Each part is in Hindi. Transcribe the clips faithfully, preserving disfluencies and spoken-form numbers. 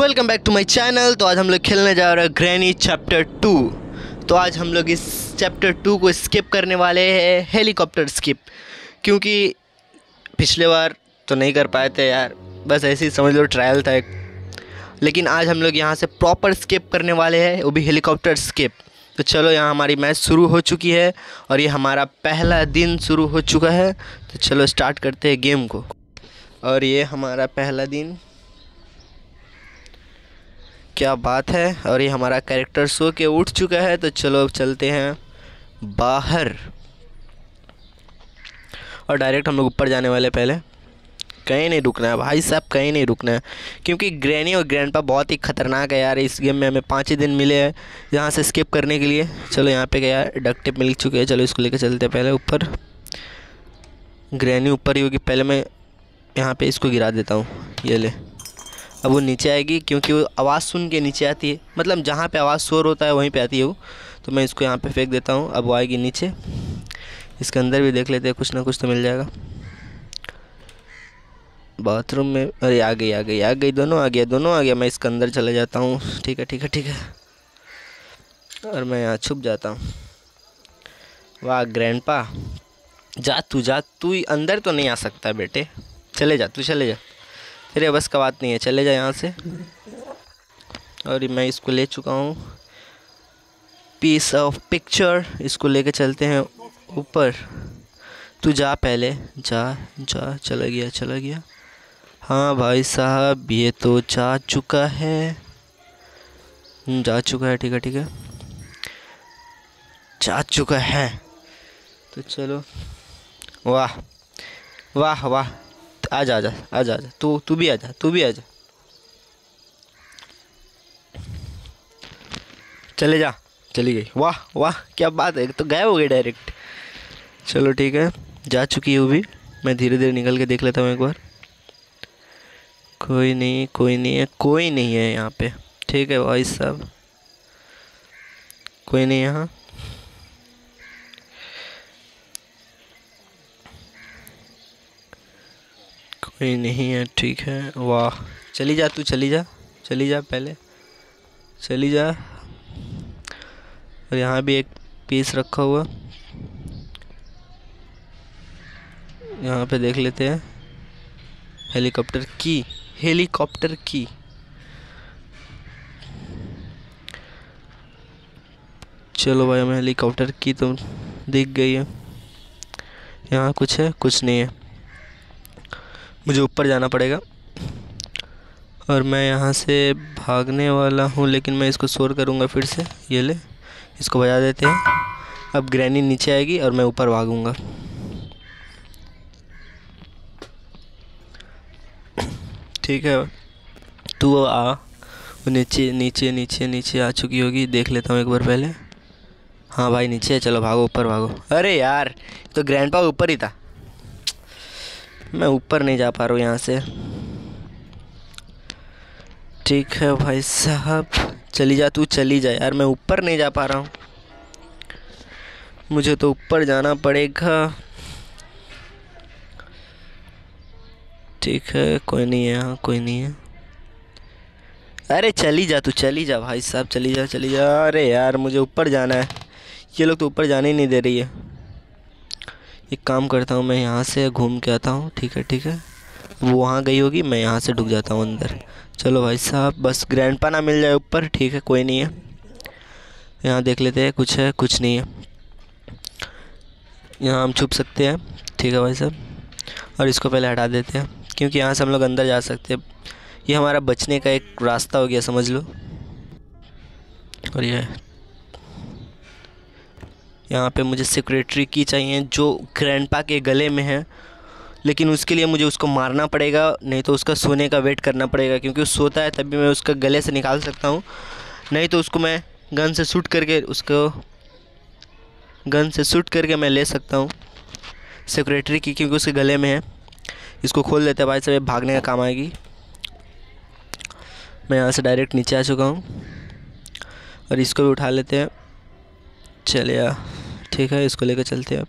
Welcome back to my channel. तो आज हम लोग खेलने जा रहे हैं ग्रैनी चैप्टर टू। तो आज हम लोग इस चैप्टर टू को स्किप करने वाले हैं, हेलीकॉप्टर स्किप, क्योंकि पिछले बार तो नहीं कर पाए थे यार, बस ऐसे ही समझ लो ट्रायल था एक। लेकिन आज हम लोग यहाँ से प्रॉपर स्किप करने वाले हैं, वो भी हेलीकॉप्टर स्किप। तो चलो, यहाँ हमारी मैच शुरू हो चुकी है और ये हमारा पहला दिन शुरू हो चुका है। तो चलो स्टार्ट करते हैं गेम को। और ये हमारा पहला दिन, क्या बात है। और ये हमारा कैरेक्टर सो के उठ चुका है। तो चलो अब चलते हैं बाहर और डायरेक्ट हम लोग ऊपर जाने वाले। पहले कहीं नहीं रुकना है भाई साहब, कहीं नहीं रुकना है, क्योंकि ग्रैनी और ग्रैंडपा बहुत ही ख़तरनाक है यार। इस गेम में हमें पाँच ही दिन मिले हैं यहाँ से स्किप करने के लिए। चलो यहाँ पे गया, डक्ट टेप मिल चुके हैं। चलो इसको लेकर चलते हैं पहले ऊपर। ग्रैनी ऊपर ही होगी, पहले मैं यहाँ पर इसको गिरा देता हूँ। ये ले, अब वो नीचे आएगी, क्योंकि वो आवाज़ सुन के नीचे आती है, मतलब जहाँ पे आवाज़ शोर होता है वहीं पे आती है वो। तो मैं इसको यहाँ पे फेंक देता हूँ। अब वो आएगी नीचे, इसके अंदर भी देख लेते हैं, कुछ ना कुछ तो मिल जाएगा। बाथरूम में, अरे आ गई आ गई आ गई, दोनों आ गया दोनों आ गया। मैं इसके अंदर चले जाता हूँ, ठीक है ठीक है ठीक है। और मैं यहाँ छुप जाता हूँ। वाह ग्रैंडपा, जा तू जा, तू अंदर तो नहीं आ सकता बेटे, चले जा तू, चले जा, तेरे बस का बात नहीं है, चले जाए यहाँ से। और मैं इसको ले चुका हूँ, पीस ऑफ पिक्चर। इसको लेके चलते हैं ऊपर। तू जा पहले, जा जा, चला गया चला गया। हाँ भाई साहब, ये तो जा चुका है, जा चुका है, ठीक है ठीक है, जा चुका है। तो चलो, वाह वाह वाह, आजा आजा आजा आजा, तू तू भी आजा, तू भी आजा, चले जा, चली गई। वाह वाह क्या बात है, तो गायब हो गई डायरेक्ट। चलो ठीक है, जा चुकी है वो भी। मैं धीरे धीरे निकल के देख लेता हूँ एक बार। कोई नहीं कोई नहीं है, कोई नहीं है यहाँ पे, ठीक है भाई साहब, कोई नहीं यहाँ। नहीं नहीं है, ठीक है, वाह, चली जा तू, चली जा चली जा, पहले चली जा। और यहाँ भी एक पीस रखा हुआ, यहाँ पे देख लेते हैं। हेलीकॉप्टर की, हेलीकॉप्टर की, चलो भाई हमें हेलीकॉप्टर की तो दिख गई है। यहाँ कुछ है, कुछ नहीं है, मुझे ऊपर जाना पड़ेगा। और मैं यहाँ से भागने वाला हूँ, लेकिन मैं इसको शोर करूँगा फिर से। ये ले, इसको बजा देते हैं। अब ग्रैनी नीचे आएगी और मैं ऊपर भागूँगा। ठीक है, तू आ, नीचे नीचे नीचे नीचे आ चुकी होगी, देख लेता हूँ एक बार पहले। हाँ भाई नीचे है, चलो भागो ऊपर भागो। अरे यार, तो ग्रैंडपा ऊपर ही था, मैं ऊपर नहीं जा पा रहा हूँ यहाँ से। ठीक है भाई साहब, चली जा तू, चली जा यार, मैं ऊपर नहीं जा पा रहा हूँ, मुझे तो ऊपर जाना पड़ेगा। ठीक है, कोई नहीं है यहाँ, कोई नहीं है। अरे चली जा तू, चली जा भाई साहब, चली जा चली जा। अरे यार मुझे ऊपर जाना है, ये लोग तो ऊपर जाने ही नहीं दे रही है। एक काम करता हूँ, मैं यहाँ से घूम के आता हूँ, ठीक है ठीक है। वो वहाँ गई होगी, मैं यहाँ से ढुक जाता हूँ अंदर। चलो भाई साहब, बस ग्रैंडपा ना मिल जाए ऊपर, ठीक है। कोई नहीं है यहाँ, देख लेते हैं, कुछ है, कुछ नहीं है। यहाँ हम छुप सकते हैं, ठीक है भाई साहब। और इसको पहले हटा देते हैं, क्योंकि यहाँ से हम लोग अंदर जा सकते हैं। ये हमारा बचने का एक रास्ता हो गया समझ लो। और यह यहाँ पे मुझे सिक्रेटरी की चाहिए, जो ग्रैंडपा के गले में है, लेकिन उसके लिए मुझे उसको मारना पड़ेगा, नहीं तो उसका सोने का वेट करना पड़ेगा, क्योंकि वो सोता है तभी मैं उसका गले से निकाल सकता हूँ। नहीं तो उसको मैं गन से शूट करके, उसको गन से शूट करके मैं ले सकता हूँ सिक्रेटरी की, क्योंकि उसके गले में है। इसको खोल देते हैं भाई साहब, भागने का काम आएगी। मैं यहाँ से डायरेक्ट नीचे आ चुका हूँ। और इसको भी उठा लेते हैं, चले आ, ठीक है, इसको लेकर चलते हैं। अब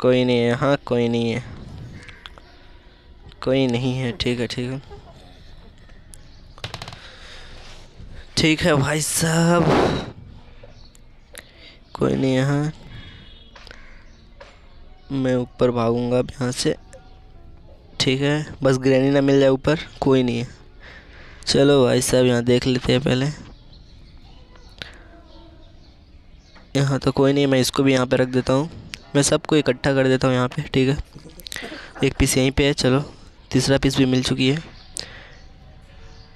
कोई नहीं है हाँ, कोई नहीं है, कोई नहीं है, ठीक है ठीक है। ठीक है भाई साहब, कोई नहीं। यहाँ मैं ऊपर भागूंगा अब यहाँ से, ठीक है। बस ग्रैनी ना मिल जाए ऊपर, कोई नहीं है। चलो भाई साहब यहाँ देख लेते हैं पहले। यहाँ तो कोई नहीं है, मैं इसको भी यहाँ पे रख देता हूँ। मैं सबको इकट्ठा कर देता हूँ यहाँ पे, ठीक है। एक पीस यहीं पे है, चलो तीसरा पीस भी मिल चुकी है,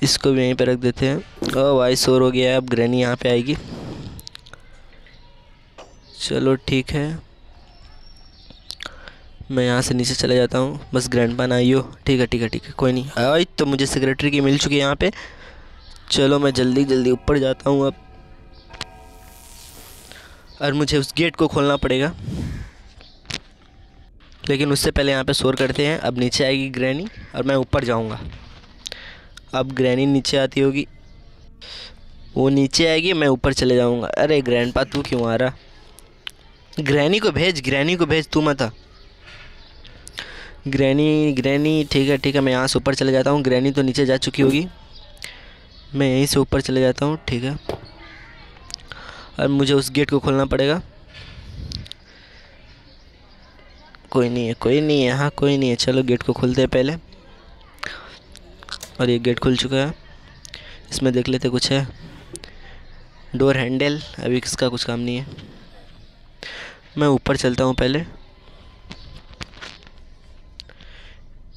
इसको भी यहीं पे रख देते हैं। ओ भाई शोर हो गया है, अब ग्रैनी यहाँ पे आएगी। चलो ठीक है, मैं यहाँ से नीचे चला जाता हूँ। बस ग्रैंडपा ना आई हो, ठीक है ठीक है ठीक है, कोई नहीं आई तो मुझे सेक्रेटरी की मिल चुकी है यहाँ पे। चलो मैं जल्दी जल्दी ऊपर जाता हूँ अब, और मुझे उस गेट को खोलना पड़ेगा। लेकिन उससे पहले यहाँ पे शोर करते हैं। अब नीचे आएगी ग्रैनी और मैं ऊपर जाऊँगा। अब ग्रैनी नीचे आती होगी, वो नीचे आएगी, मैं ऊपर चले जाऊँगा। अरे ग्रैंडपा तू क्यों आ रहा? ग्रैनी को भेज, ग्रैनी को भेज, तू मत आ। ग्रैनी ग्रैनी ठीक है ठीक है, मैं यहाँ से ऊपर चले जाता हूँ। ग्रैनी तो नीचे जा चुकी होगी, मैं यहीं से ऊपर चले जाता हूँ, ठीक है। और मुझे उस गेट को खोलना पड़ेगा। कोई नहीं है, कोई नहीं है, हाँ कोई नहीं है। चलो गेट को खोलते हैं पहले। और ये गेट खुल चुका है, इसमें देख लेते कुछ है। डोर हैंडल, अभी इसका कुछ काम नहीं है। मैं ऊपर चलता हूँ पहले,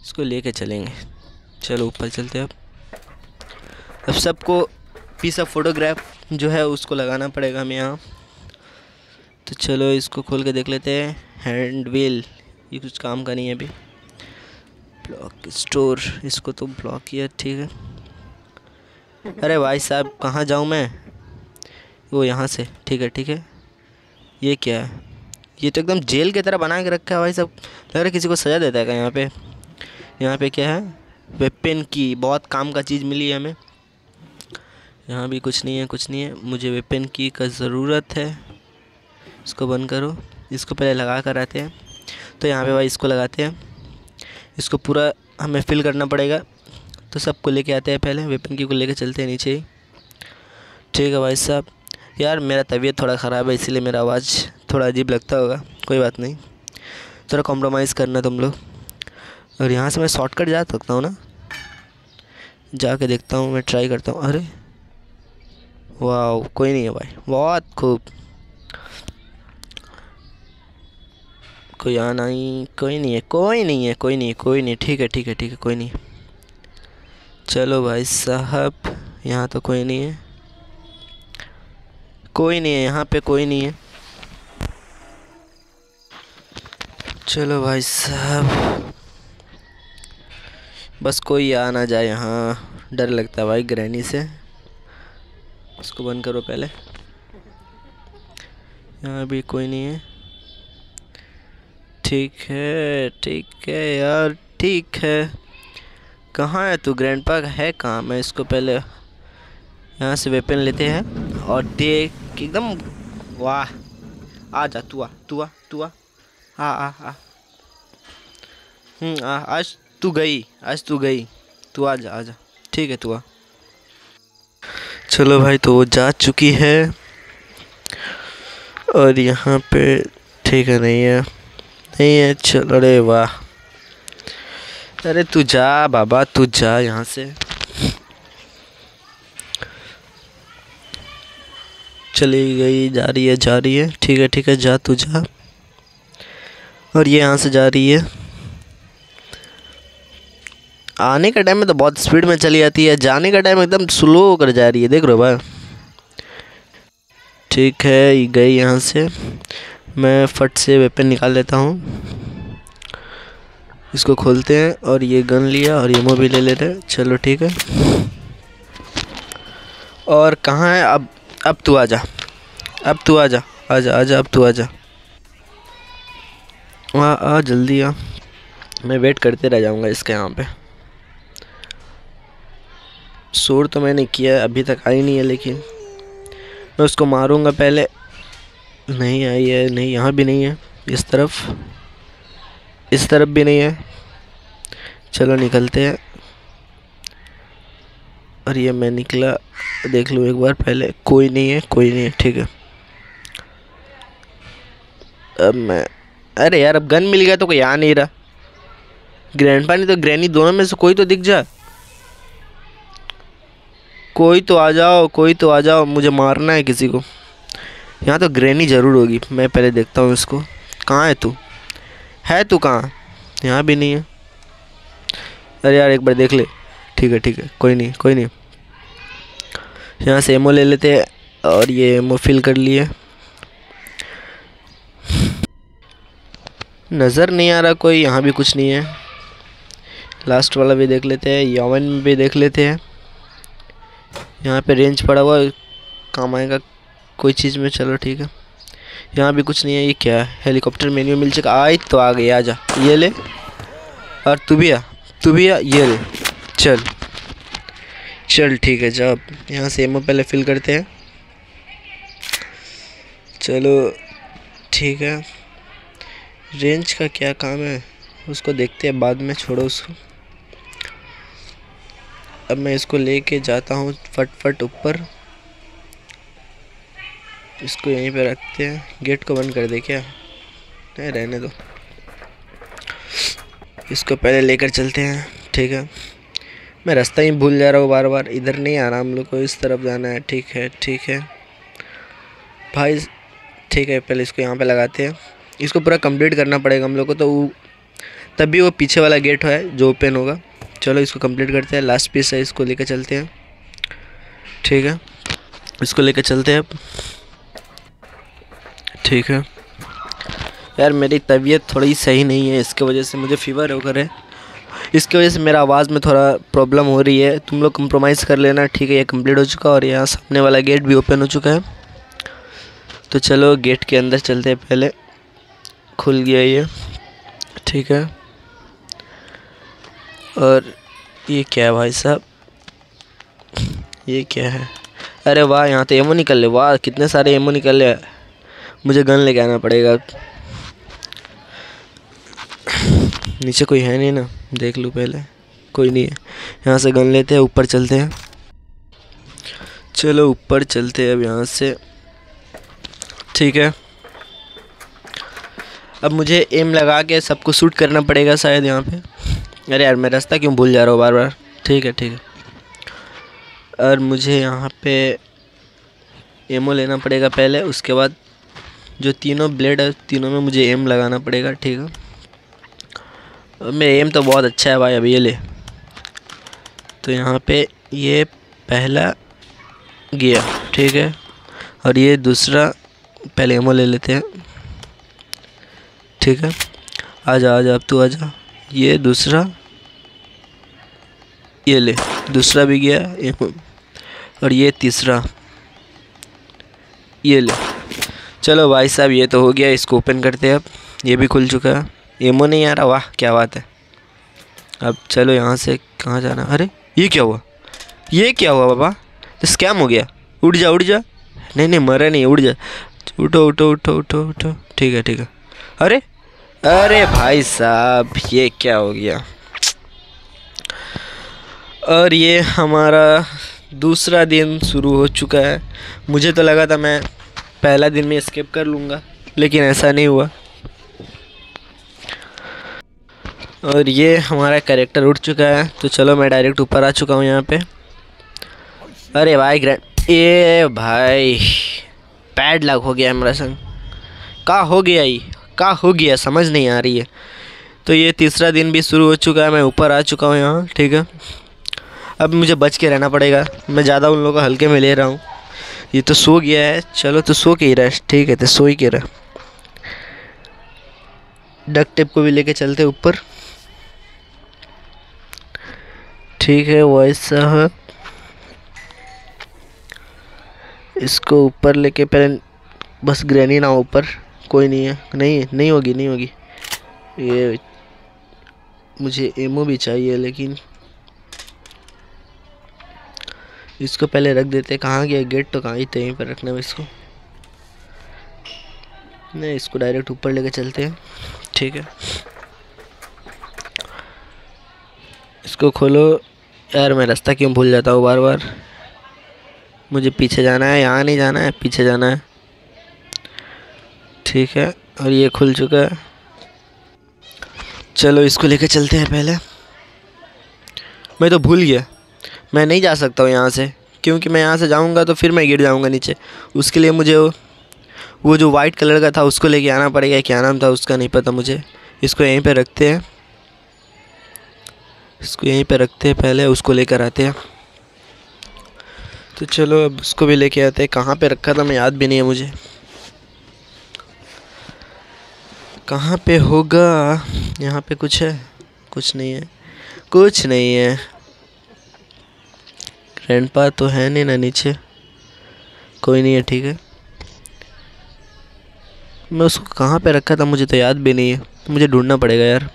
इसको लेके चलेंगे। चलो ऊपर चलते हैं अब। अब सबको पीस ऑफ फोटोग्राफ जो है उसको लगाना पड़ेगा हमें यहाँ। तो चलो इसको खोल के देख लेते हैं। हैंड व्हील, ये कुछ काम का नहीं है अभी। ब्लॉक स्टोर, इसको तो ब्लॉक किया, ठीक है। अरे भाई साहब कहाँ जाऊँ मैं? वो यहाँ से, ठीक है ठीक है। ये क्या है? ये तो एकदम जेल की तरह बना के रखा है भाई साहब, लग रहा है किसी को सजा देता है क्या यहाँ पे। यहाँ पे क्या है? वेपन की, बहुत काम का चीज़ मिली है हमें। यहाँ भी कुछ नहीं है, कुछ नहीं है। मुझे वेपन की का ज़रूरत है। इसको बंद करो, इसको पहले लगा कर आते हैं। तो यहाँ पे भाई इसको लगाते हैं, इसको पूरा हमें फिल करना पड़ेगा। तो सबको लेके आते हैं पहले, वेपन की को लेके चलते हैं नीचे ही, ठीक है। भाई साहब यार मेरा तबीयत थोड़ा ख़राब है, इसीलिए मेरा आवाज़ थोड़ा अजीब लगता होगा, कोई बात नहीं, थोड़ा कॉम्प्रोमाइज़ करना तुम लोग। और यहाँ से मैं शॉर्टकट जा सकता हूँ ना, जाके देखता हूँ, मैं ट्राई करता हूँ। अरे वाह, कोई नहीं है भाई, बहुत खूब। कोई यहाँ नहीं, कोई नहीं है, कोई नहीं है, कोई नहीं है, कोई नहीं, ठीक है ठीक है ठीक है, कोई नहीं। चलो भाई साहब यहाँ तो कोई नहीं है, कोई नहीं है, यहाँ पे कोई नहीं है। चलो भाई साहब बस कोई आ ना जाए यहाँ, डर लगता है भाई ग्रैनी से। इसको बंद करो पहले। यहाँ भी कोई नहीं है, ठीक है ठीक है यार, ठीक है। कहाँ है तू? ग्रैंडपा है कहाँ? मैं इसको पहले यहाँ से वेपन लेते हैं और देख एकदम। वाह, आ जा तू, आ तू, आ तू, आ आ आ आ हम्म आ आज तू गई, आज तू गई, तू आ जा, आ जा, ठीक है तू आ। चलो भाई तो वो जा चुकी है और यहाँ पे ठीक है, नहीं है, नहीं है। चलो अरे वाह, अरे तू जा बाबा, तू जा यहाँ से। चली गई, जा रही है, जा रही है, ठीक है ठीक है, जा तू जा। और ये यहाँ से जा रही है। आने का टाइम में तो बहुत स्पीड में चली जाती है, जाने का टाइम एकदम स्लो होकर जा रही है, देख रहे हो भाई। ठीक है, गई यहाँ से। मैं फट से वेपन निकाल लेता हूँ, इसको खोलते हैं। और ये गन लिया और एमो भी ले लेते हैं, चलो ठीक है। और कहाँ है अब? अब तू आ जा, अब तू आ जा, आ जा, आ जा, अब तू आ जा, आ आ जल्दी आ। मैं वेट करते रह जाऊँगा इसके यहाँ पे। शोर तो मैंने किया, अभी तक आई नहीं है, लेकिन मैं उसको मारूंगा पहले। नहीं आई है, नहीं, यहाँ भी नहीं है, इस तरफ, इस तरफ भी नहीं है। चलो निकलते हैं। और ये मैं निकला, देख लूँ एक बार पहले। कोई नहीं है, कोई नहीं है, ठीक है। अब मैं, अरे यार अब गन मिल गया तो कोई आ नहीं रहा। ग्रैंडपा नहीं तो ग्रैनी, दोनों में से कोई तो दिख जा। कोई तो आ जाओ, कोई तो आ जाओ, मुझे मारना है किसी को। यहाँ तो ग्रैनी ज़रूर होगी। मैं पहले देखता हूँ इसको। कहाँ है तू? है तू कहाँ? यहाँ भी नहीं है। अरे यार एक बार देख ले, ठीक है ठीक है, कोई नहीं कोई नहीं। यहाँ से एमओ ले लेते हैं और ये एमओ फिल कर लिए। नज़र नहीं आ रहा कोई, यहाँ भी कुछ नहीं है। लास्ट वाला भी देख लेते हैं, यवन में भी देख लेते हैं। यहाँ पे रेंज पड़ा हुआ, काम आएगा कोई चीज़ में, चलो ठीक है। यहाँ भी कुछ नहीं है। ये क्या है? हेलीकॉप्टर मेन्यू मिल चुका। आई तो आ गई, आ जा, ये ले। और तू भी आ, तू भी आ, ये ले, चल चल ठीक है। जब यहाँ से एमओ पहले फिल करते हैं, चलो ठीक है। रेंज का क्या काम है उसको देखते हैं बाद में, छोड़ो उसको। अब मैं इसको लेके जाता हूँ फटफट ऊपर। इसको यहीं पे रखते हैं। गेट को बंद कर दे क्या? नहीं, रहने दो। इसको पहले लेकर चलते हैं, ठीक है। मैं रास्ता ही भूल जा रहा हूँ बार बार। इधर नहीं आना, हम लोग को इस तरफ जाना है, ठीक है ठीक है भाई, ठीक है। पहले इसको यहाँ पे लगाते हैं। इसको पूरा कंप्लीट करना पड़ेगा हम लोग को, तो वो तभी वो पीछे वाला गेट है जो ओपन होगा। चलो इसको कंप्लीट करते हैं। लास्ट पीस है, इसको लेकर चलते हैं, ठीक है। इसको लेकर चलते हैं, ठीक है। यार मेरी तबीयत थोड़ी सही नहीं है, इसके वजह से मुझे फ़ीवर होकर है। इसकी वजह से मेरा आवाज़ में थोड़ा प्रॉब्लम हो रही है, तुम लोग कंप्रोमाइज़ कर लेना, ठीक है। ये कंप्लीट हो चुका और यहाँ सामने वाला गेट भी ओपन हो चुका है। तो चलो गेट के अंदर चलते हैं। पहले खुल गया ये, ठीक है। और ये क्या है भाई साहब, ये क्या है? अरे वाह, यहाँ तो एमो निकल ले। वाह कितने सारे एमो निकल ले। मुझे गन लेके आना पड़ेगा। नीचे कोई है नहीं ना, देख लूँ पहले। कोई नहीं है। यहाँ से गन लेते हैं, ऊपर चलते हैं। चलो ऊपर चलते हैं अब यहाँ से, ठीक है। अब मुझे एम लगा के सबको शूट करना पड़ेगा शायद यहाँ पे। अरे यार मैं रास्ता क्यों भूल जा रहा हूँ बार बार, ठीक है ठीक है। और मुझे यहाँ पे एमओ लेना पड़ेगा पहले, उसके बाद जो तीनों ब्लेड है तीनों में मुझे एम लगाना पड़ेगा, ठीक है। मेरा एम तो बहुत अच्छा है भाई। अब ये ले, तो यहाँ पे ये पहला गया, ठीक है। और ये दूसरा, पहले एमओ ले लेते हैं, ठीक है। आजा आजा, अब तू आजा। ये दूसरा, ये ले, दूसरा भी गया एमओ। और ये तीसरा, ये ले। चलो भाई साहब ये तो हो गया, इसको ओपन करते हैं। अब ये भी खुल चुका है। एमओ नहीं आ रहा, वाह क्या बात है। अब चलो यहाँ से कहाँ जाना। अरे ये क्या हुआ, ये क्या हुआ बाबा, स्कैम हो गया। उठ जा उठ जा, नहीं नहीं मरा नहीं, उठ जा। उठो उठो उठो उठो उठो, ठीक है ठीक है। अरे अरे भाई साहब ये क्या हो गया। और ये हमारा दूसरा दिन शुरू हो चुका है। मुझे तो लगा था मैं पहला दिन में स्किप कर लूँगा, लेकिन ऐसा नहीं हुआ। और ये हमारा कैरेक्टर उठ चुका है। तो चलो मैं डायरेक्ट ऊपर आ चुका हूँ यहाँ पे। अरे भाई ग्रैंड, ए भाई पैड लग हो गया हमारा संग। का हो गया ये, का हो गया समझ नहीं आ रही है। तो ये तीसरा दिन भी शुरू हो चुका है। मैं ऊपर आ चुका हूँ यहाँ, ठीक है। अब मुझे बच के रहना पड़ेगा। मैं ज़्यादा उन लोगों को हल्के में ले रहा हूँ। ये तो सो गया है, चलो तो सो के ही रहा, ठीक है तो सो ही के रहा। डक्ट टेप को भी लेके चलते ऊपर, ठीक है। वैसा है, इसको ऊपर लेके पहले, बस ग्रैनी ना हो ऊपर। कोई नहीं है, नहीं नहीं होगी नहीं होगी। ये मुझे एमओ भी चाहिए, लेकिन इसको पहले रख देते। कहाँ गया गेट? तो कहाँ ही थे, यहीं पर रखना है इसको। नहीं, इसको डायरेक्ट ऊपर लेके चलते हैं, ठीक है। इसको खोलो, यार मैं रास्ता क्यों भूल जाता हूँ बार बार। मुझे पीछे जाना है, यहाँ नहीं जाना है, पीछे जाना है। ठीक है, और ये खुल चुका है। चलो इसको लेके चलते हैं। पहले मैं तो भूल गया, मैं नहीं जा सकता हूँ यहाँ से, क्योंकि मैं यहाँ से जाऊँगा तो फिर मैं गिर जाऊँगा नीचे। उसके लिए मुझे वो, वो जो वाइट कलर का था उसको लेके आना पड़ेगा। क्या नाम था उसका नहीं पता मुझे। इसको यहीं पे रखते हैं, इसको यहीं पे रखते हैं पहले, उसको लेकर आते हैं। तो चलो अब उसको भी लेके आते हैं। कहाँ पे रखा था मैं याद भी नहीं है मुझे, कहाँ पे होगा। यहाँ पे कुछ है? कुछ नहीं है, कुछ नहीं है। ग्रैंडपा तो है नहीं ना नीचे, कोई नहीं है। ठीक है, मैं उसको कहाँ पे रखा था मुझे तो याद भी नहीं है, मुझे ढूंढना पड़ेगा यार।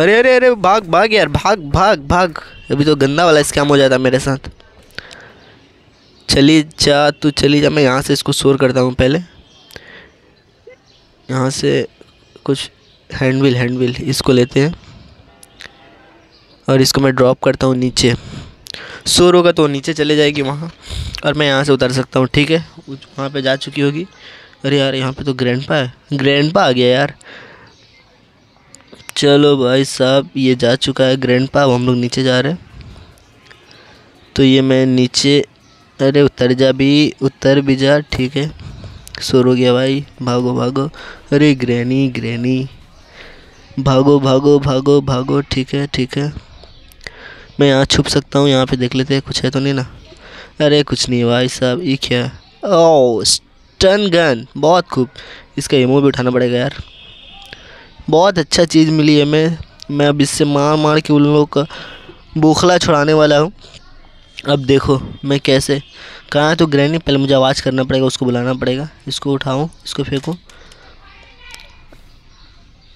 अरे अरे अरे भाग भाग यार, भाग भाग भाग। अभी तो गंदा वाला स्कैम हो जाता मेरे साथ। चली जा तू, चली जा। मैं यहाँ से इसको शोर करता हूँ पहले। यहाँ से कुछ हैंडविल, हैंडविल इसको लेते हैं और इसको मैं ड्रॉप करता हूँ नीचे। शोर होगा तो नीचे चले जाएगी वहाँ, और मैं यहाँ से उतर सकता हूँ। ठीक है, वहाँ पे जा चुकी होगी। अरे यार यहाँ पे तो ग्रैंडपा है, ग्रैंडपा आ गया यार। चलो भाई साहब, ये जा चुका है ग्रैंडपा। अब हम लोग नीचे जा रहे हैं। तो ये मैं नीचे, अरे उतर जा भी, उतर भी जा। ठीक है, शोर हो गया भाई। भागो भागो, अरे ग्रैनी ग्रैनी, भागो भागो भागो भागो। ठीक है ठीक है, मैं यहाँ छुप सकता हूँ। यहाँ पे देख लेते हैं कुछ है तो नहीं ना। अरे कुछ नहीं भाई साहब, ये क्या है? ओह स्टन गन, बहुत खूब। इसका एमो भी उठाना पड़ेगा यार। बहुत अच्छा चीज़ मिली है। मैं मैं अब इससे मार मार के उन लोगों का बौखला छुड़ाने वाला हूँ। अब देखो मैं कैसे, कहाँ है तो ग्रैनी। पहले मुझे आवाज़ करना पड़ेगा, उसको बुलाना पड़ेगा। इसको उठाऊँ, इसको फेंकूँ,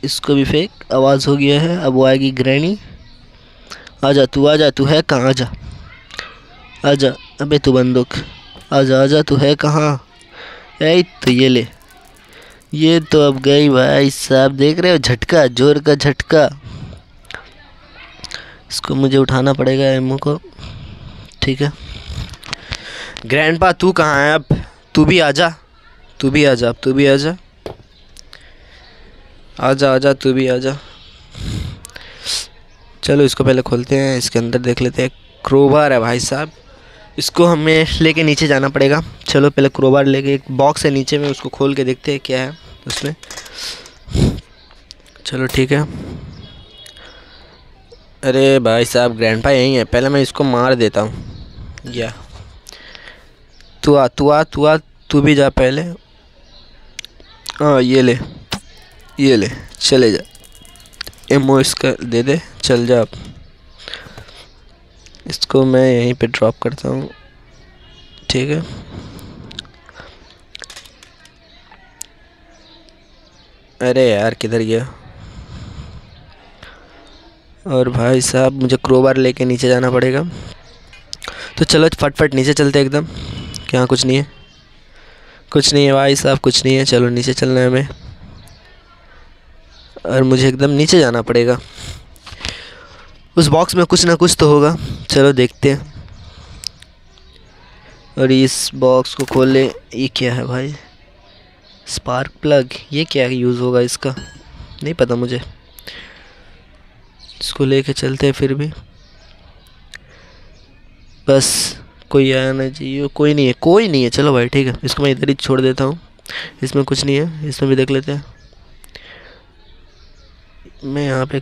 इसको भी फेंक। आवाज़ हो गया है। अब वो आएगी ग्रैनी। आजा तू, आजा तू है कहाँ, आजा आजा। अबे तू बंदूक, आजा आजा तू है कहाँ। ऐ तो ये ले, ये तो अब गई भाई साहब। देख रहे हो झटका, जोर का झटका। इसको मुझे उठाना पड़ेगा, एमओ को। ठीक है, ग्रैंडपा तू कहाँ है अब? तू भी आजा, तू भी आजा, अब तू भी आजा, आजा आजा तू भी आजा। चलो इसको पहले खोलते हैं, इसके अंदर देख लेते हैं। क्रोबार है भाई साहब, इसको हमें लेके नीचे जाना पड़ेगा। चलो पहले क्रोबार लेके, एक बॉक्स है नीचे में, उसको खोल के देखते हैं क्या है उसमें। चलो ठीक है। अरे भाई साहब ग्रैंडपा यहीं है, पहले मैं इसको मार देता हूँ। या तू आ, तू आ, तू आ, तू भी जा पहले। हाँ ये ले, ये ले, चले जा। एमओ इसका दे दे, चल जा आप। इसको मैं यहीं पे ड्रॉप करता हूँ। ठीक है, अरे यार किधर गया। और भाई साहब मुझे क्रोबार लेके नीचे जाना पड़ेगा। तो चलो फटफट नीचे चलते एकदम। यहाँ कुछ नहीं है, कुछ नहीं है भाई साहब, कुछ नहीं है। चलो नीचे चलना है हमें, और मुझे एकदम नीचे जाना पड़ेगा। उस बॉक्स में कुछ ना कुछ तो होगा, चलो देखते हैं। और इस बॉक्स को खोले। ये क्या है भाई? स्पार्क प्लग, ये क्या यूज़ होगा इसका नहीं पता मुझे। इसको लेके चलते हैं फिर भी। बस कोई आया ना चाहिए। कोई नहीं है, कोई नहीं है। चलो भाई ठीक है, इसको मैं इधर ही छोड़ देता हूँ। इसमें कुछ नहीं है, इसमें भी देख लेते हैं। मैं यहाँ पे,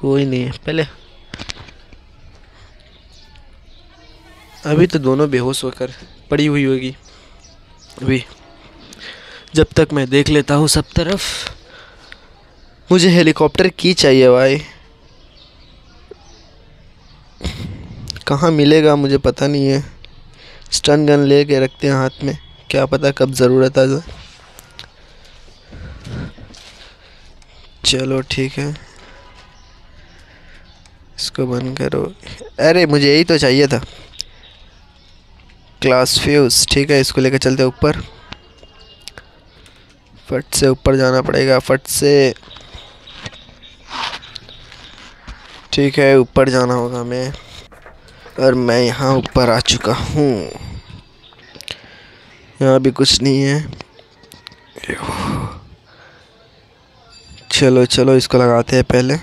कोई नहीं है। पहले अभी तो दोनों बेहोश होकर पड़ी हुई होगी। अभी जब तक मैं देख लेता हूँ सब तरफ। मुझे हेलीकॉप्टर की चाहिए भाई, कहाँ मिलेगा मुझे पता नहीं है। स्टन गन ले के रखते हैं हाथ में, क्या पता कब ज़रूरत आ जाए। चलो ठीक है, इसको बंद करो। अरे मुझे यही तो चाहिए था, क्लास फ्यूज। ठीक है, इसको लेकर चलते ऊपर। फट से ऊपर जाना पड़ेगा, फट से। ठीक है, ऊपर जाना होगा हमें और मैं यहाँ ऊपर आ चुका हूँ। यहाँ भी कुछ नहीं है। चलो चलो इसको लगाते हैं पहले।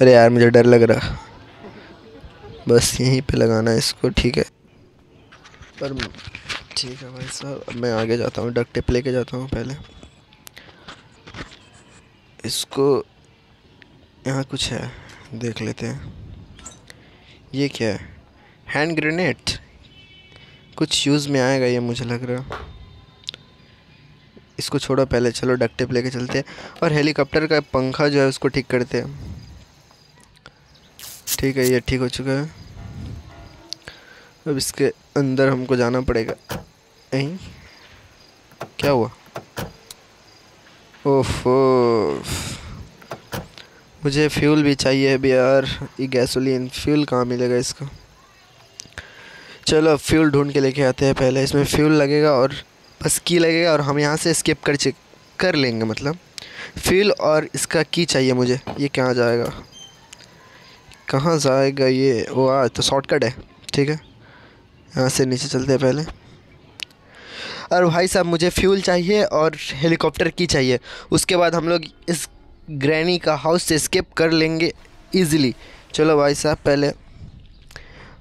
अरे यार मुझे डर लग रहा, बस यहीं पे लगाना है इसको। ठीक है, पर ठीक है भाई साहब, अब मैं आगे जाता हूँ, डक्ट टेप लेके जाता हूँ पहले। इसको यहाँ कुछ है, देख लेते हैं। ये क्या है? हैंड ग्रेनेड, कुछ यूज़ में आएगा ये मुझे लग रहा। इसको छोड़ो पहले, चलो डक्ट टेप लेके चलते हैं और हेलीकॉप्टर का पंखा जो है उसको ठीक करते हैं। ठीक है, ये ठीक हो चुका है। अब इसके अंदर हमको जाना पड़ेगा। नहीं, क्या हुआ? ओफो, मुझे फ्यूल भी चाहिए अभी यार। ये गैसोलीन फ्यूल कहाँ मिलेगा इसका? चलो फ्यूल ढूंढ के लेके आते हैं पहले। इसमें फ्यूल लगेगा और बस की लगेगा और हम यहाँ से स्किप कर चेक कर लेंगे। मतलब फ्यूल और इसका की चाहिए मुझे। ये कहाँ जाएगा, कहाँ जाएगा ये? वो आ तो शॉर्टकट है। ठीक है, यहाँ से नीचे चलते हैं पहले। और भाई साहब मुझे फ्यूल चाहिए और हेलीकॉप्टर की चाहिए, उसके बाद हम लोग इस ग्रैनी का हाउस से स्केप कर लेंगे इजीली। चलो भाई साहब पहले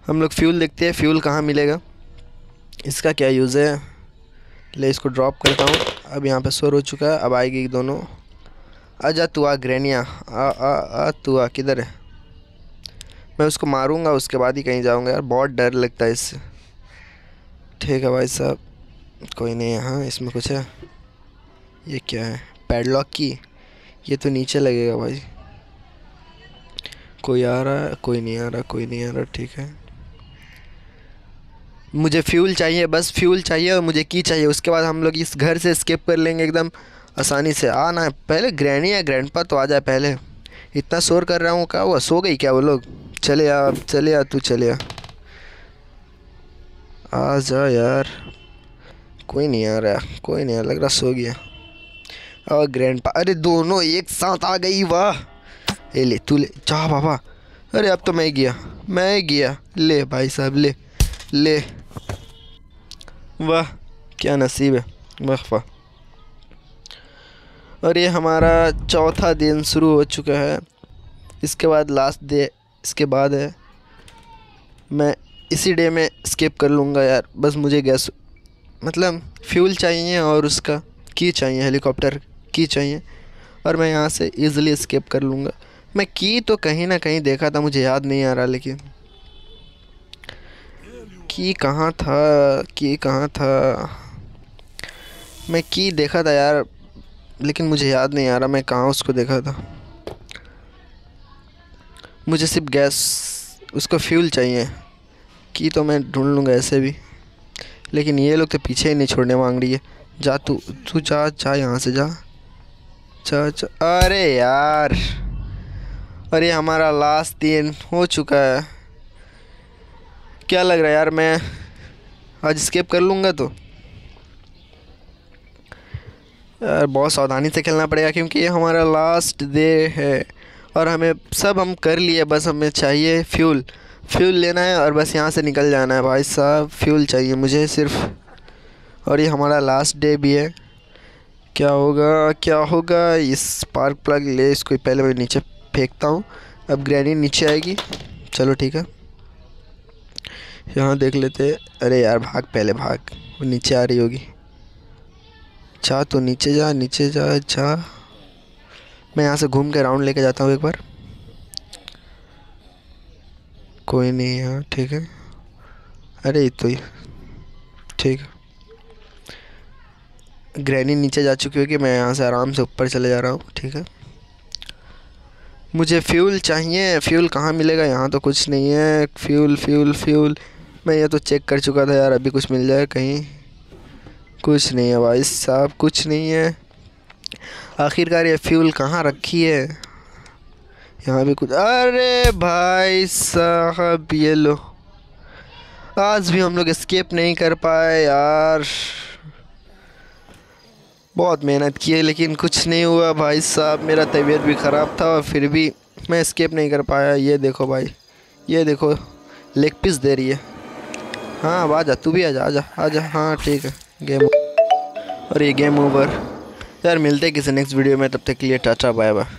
हम लोग फ्यूल देखते हैं। फ्यूल कहाँ मिलेगा, इसका क्या यूज़ है? ले इसको ड्रॉप करता हूँ। अब यहाँ पे शोर हो चुका है, अब आएगी दोनों। आजा तू आ ग्रैनिया, आ आ आ तू आ, किधर है? मैं उसको मारूंगा उसके बाद ही कहीं जाऊंगा यार, बहुत डर लगता है इससे। ठीक है भाई साहब, कोई नहीं। हाँ इसमें कुछ है, ये क्या है? पैडलॉक की, ये तो नीचे लगेगा भाई। कोई आ रहा है? कोई नहीं आ रहा, कोई नहीं आ रहा। ठीक है, मुझे फ्यूल चाहिए, बस फ्यूल चाहिए और मुझे की चाहिए, उसके बाद हम लोग इस घर से स्केप कर लेंगे एकदम आसानी से। आना है पहले ग्रैनी या ग्रैंडपा तो आ जाए पहले। इतना शोर कर रहा हूँ, क्या हुआ, सो गई क्या वो लोग? चले आ, चले आ, तू चले आ, आ जा यार। कोई नहीं आ रहा, कोई नहीं आ, लग रहा सो गया। और ग्रैंडपा, अरे दोनों एक साथ आ गई, वाह। ए ले तू, ले जा बाबा। अरे अब तो मैं गया, मैं गया। ले भाई साहब, ले ले, वाह क्या नसीब है, वाह वाह। और ये हमारा चौथा दिन शुरू हो चुका है। इसके बाद लास्ट डे इसके बाद है, मैं इसी डे में स्किप कर लूँगा यार। बस मुझे गैस मतलब फ्यूल चाहिए और उसका की चाहिए, हेलीकॉप्टर की चाहिए, और मैं यहाँ से इजीली स्किप कर लूँगा। मैं की तो कहीं ना कहीं देखा था, मुझे याद नहीं आ रहा लेकिन की कहाँ था, की कहाँ था, मैं की देखा था यार लेकिन मुझे याद नहीं आ रहा मैं कहाँ उसको देखा था। मुझे सिर्फ गैस, उसको फ्यूल चाहिए, कि तो मैं ढूंढ लूँगा ऐसे भी। लेकिन ये लोग तो पीछे ही नहीं छोड़ने मांग रही है। जा तू, तू जा जा यहाँ से जा जा जा। अरे यार, अरे हमारा लास्ट दिन हो चुका है। क्या लग रहा है यार, मैं आज स्केप कर लूँगा तो? यार बहुत सावधानी से खेलना पड़ेगा क्योंकि ये हमारा लास्ट डे है और हमें सब हम कर लिए। बस हमें चाहिए फ्यूल, फ्यूल लेना है और बस यहाँ से निकल जाना है। भाई साहब फ्यूल चाहिए मुझे सिर्फ, और ये हमारा लास्ट डे भी है। क्या होगा, क्या होगा? इस स्पार्क प्लग ले, इसको पहले मैं नीचे फेंकता हूँ। अब ग्रैनी नीचे आएगी। चलो ठीक है, यहाँ देख लेते। अरे यार भाग पहले, भाग, वो नीचे आ रही होगी। जा तो नीचे जा, नीचे जा जा। मैं यहाँ से घूम के राउंड लेके जाता हूँ एक बार। कोई नहीं यहाँ, ठीक है। अरे ये तो, ठीक है, ग्रैनी नीचे जा चुकी होगी। मैं यहाँ से आराम से ऊपर चले जा रहा हूँ। ठीक है, मुझे फ्यूल चाहिए। फ्यूल कहाँ मिलेगा? यहाँ तो कुछ नहीं है। फ्यूल फ्यूल फ्यूल, मैं ये तो चेक कर चुका था यार। अभी कुछ मिल जाए कहीं। कुछ नहीं है भाई साहब, कुछ नहीं है। आखिरकार ये फ्यूल कहाँ रखी है? यहाँ भी कुछ, अरे भाई साहब ये लो। आज भी हम लोग एस्केप नहीं कर पाए यार, बहुत मेहनत की है लेकिन कुछ नहीं हुआ भाई साहब। मेरा तबीयत भी ख़राब था और फिर भी मैं एस्केप नहीं कर पाया। ये देखो भाई, ये देखो लेग पीस दे रही है। हाँ अब आ जा, तू भी आ जा, आ जा आ जा। हाँ ठीक है, गेम और ये गेम ओवर यार। मिलते हैं किसी नेक्स्ट वीडियो में, तब तक के लिए टाटा बाय बाय।